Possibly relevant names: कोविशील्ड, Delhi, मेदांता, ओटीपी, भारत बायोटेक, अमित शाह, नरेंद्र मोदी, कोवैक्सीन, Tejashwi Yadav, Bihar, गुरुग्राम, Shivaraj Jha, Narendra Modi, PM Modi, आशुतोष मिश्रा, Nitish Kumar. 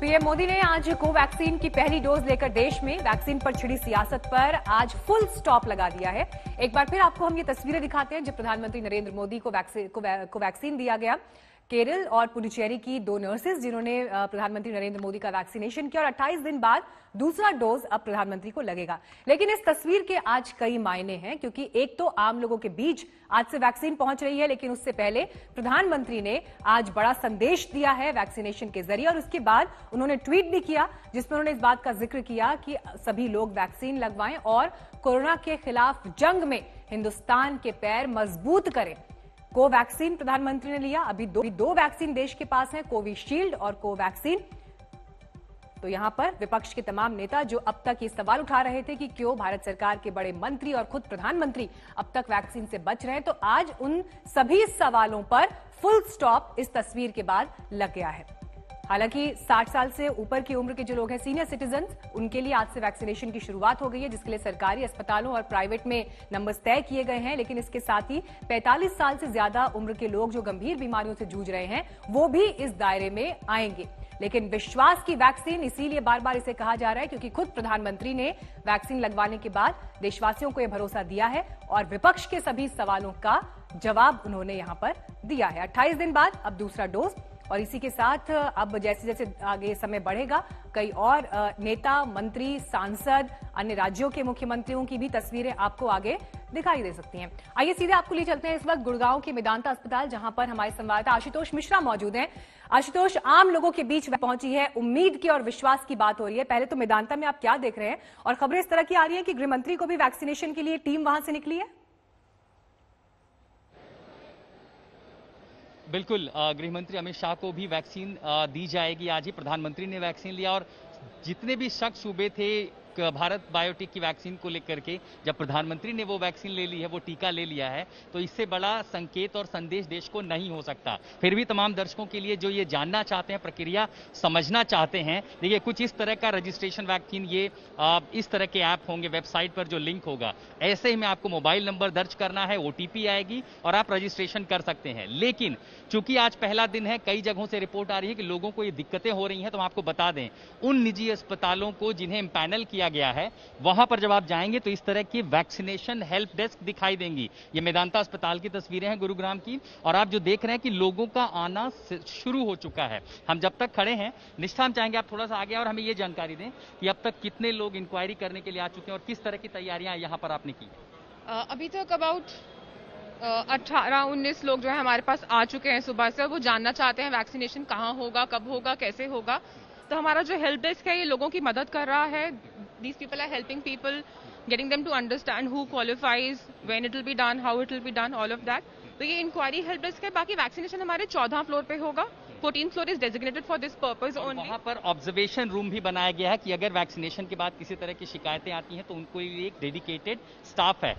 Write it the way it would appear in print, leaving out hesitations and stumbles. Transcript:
PM Modi ने आज कोवैक्सीन की पहली डोज लेकर देश में वैक्सीन पर छिड़ी सियासत पर आज फुल स्टॉप लगा दिया है। एक बार फिर आपको हम ये तस्वीरें दिखाते हैं जब प्रधानमंत्री नरेंद्र मोदी को वैक्सीन दिया गया। केरल और पुडुचेरी की दो नर्सेज जिन्होंने प्रधानमंत्री नरेंद्र मोदी का वैक्सीनेशन किया और 28 दिन बाद दूसरा डोज अब प्रधानमंत्री को लगेगा। लेकिन इस तस्वीर के आज कई मायने हैं, क्योंकि एक तो आम लोगों के बीच आज से वैक्सीन पहुंच रही है, लेकिन उससे पहले प्रधानमंत्री ने आज बड़ा संदेश दिया है वैक्सीनेशन के जरिए। और उसके बाद उन्होंने ट्वीट भी किया जिसमें उन्होंने इस बात का जिक्र किया कि सभी लोग वैक्सीन लगवाएं और कोरोना के खिलाफ जंग में हिंदुस्तान के पैर मजबूत करें। कोवैक्सीन प्रधानमंत्री ने लिया, अभी दो वैक्सीन देश के पास है, कोविशील्ड और कोवैक्सीन। तो यहां पर विपक्ष के तमाम नेता जो अब तक ये सवाल उठा रहे थे कि क्यों भारत सरकार के बड़े मंत्री और खुद प्रधानमंत्री अब तक वैक्सीन से बच रहे हैं, तो आज उन सभी सवालों पर फुल स्टॉप इस तस्वीर के बाद लग गया है। हालांकि 60 साल से ऊपर की उम्र के जो लोग हैं, सीनियर सिटीजन, उनके लिए आज से वैक्सीनेशन की शुरुआत हो गई है, जिसके लिए सरकारी अस्पतालों और प्राइवेट में नंबर्स तय किए गए हैं। लेकिन इसके साथ ही 45 साल से ज्यादा उम्र के लोग जो गंभीर बीमारियों से जूझ रहे हैं वो भी इस दायरे में आएंगे। लेकिन विश्वास की वैक्सीन, इसीलिए बार बार इसे कहा जा रहा है, क्योंकि खुद प्रधानमंत्री ने वैक्सीन लगवाने के बाद देशवासियों को यह भरोसा दिया है और विपक्ष के सभी सवालों का जवाब उन्होंने यहां पर दिया है। 28 दिन बाद अब दूसरा डोज, और इसी के साथ अब जैसे जैसे आगे समय बढ़ेगा कई और नेता, मंत्री, सांसद, अन्य राज्यों के मुख्यमंत्रियों की भी तस्वीरें आपको आगे दिखाई दे सकती हैं। आइए सीधे आपको ले चलते हैं इस वक्त गुड़गांव के मेदांता अस्पताल, जहां पर हमारे संवाददाता आशुतोष मिश्रा मौजूद हैं। आशुतोष, आम लोगों के बीच पहुंची है उम्मीद की और विश्वास की बात हो रही है। पहले तो मेदांता में आप क्या देख रहे हैं, और खबरें इस तरह की आ रही है कि गृहमंत्री को भी वैक्सीनेशन के लिए टीम वहां से निकली है? बिल्कुल, गृहमंत्री अमित शाह को भी वैक्सीन दी जाएगी। आज ही प्रधानमंत्री ने वैक्सीन लिया, और जितने भी शक सूबे थे भारत बायोटेक की वैक्सीन को लेकर के, जब प्रधानमंत्री ने वो वैक्सीन ले ली है, वो टीका ले लिया है, तो इससे बड़ा संकेत और संदेश देश को नहीं हो सकता। फिर भी तमाम दर्शकों के लिए जो ये जानना चाहते हैं, प्रक्रिया समझना चाहते हैं, देखिए कुछ इस तरह का रजिस्ट्रेशन वैक्सीन, ये इस तरह के ऐप होंगे, वेबसाइट पर जो लिंक होगा, ऐसे ही में आपको मोबाइल नंबर दर्ज करना है, ओटीपी आएगी और आप रजिस्ट्रेशन कर सकते हैं। लेकिन चूंकि आज पहला दिन है, कई जगहों से रिपोर्ट आ रही है कि लोगों को ये दिक्कतें हो रही हैं, तो हम आपको बता दें उन निजी अस्पतालों को जिन्हें इम्पैनल किया गया है, वहां पर जब आप जाएंगे तो इस तरह की वैक्सीनेशन हेल्प डेस्क दिखाई देंगी। ये मेदांता अस्पताल की तस्वीरें हैं गुरुग्राम की, और आप जो देख रहे हैं कि लोगों का आना शुरू हो चुका है। हम जब तक खड़े हैं, निष्ठा हम चाहेंगे आप थोड़ा सा आगे और हमें ये जानकारी दें कि अब तक कितने लोग इंक्वायरी करने के लिए आ चुके हैं और किस तरह की तैयारियां यहाँ पर आपने की? अभी तक अबाउट 18-19 लोग जो है हमारे पास आ चुके हैं सुबह से, और वो जानना चाहते हैं वैक्सीनेशन कहाँ होगा, कब होगा, कैसे होगा। तो हमारा जो हेल्प डेस्क है ये लोगों की मदद कर रहा है। These people are helping people, getting them to understand who qualifies, when it will be done, how it will be done, all of that. तो ये इंक्वायरी हेल्प डेस्क है। बाकी वैक्सीनेशन हमारे 14 फ्लोर पे होगा, 14 floor is designated for this purpose only. वहाँ पर observation room भी बनाया गया है कि अगर वैक्सीनेशन के बाद किसी तरह की शिकायतें आती हैं तो उनको लिए एक डेडिकेटेड स्टाफ है।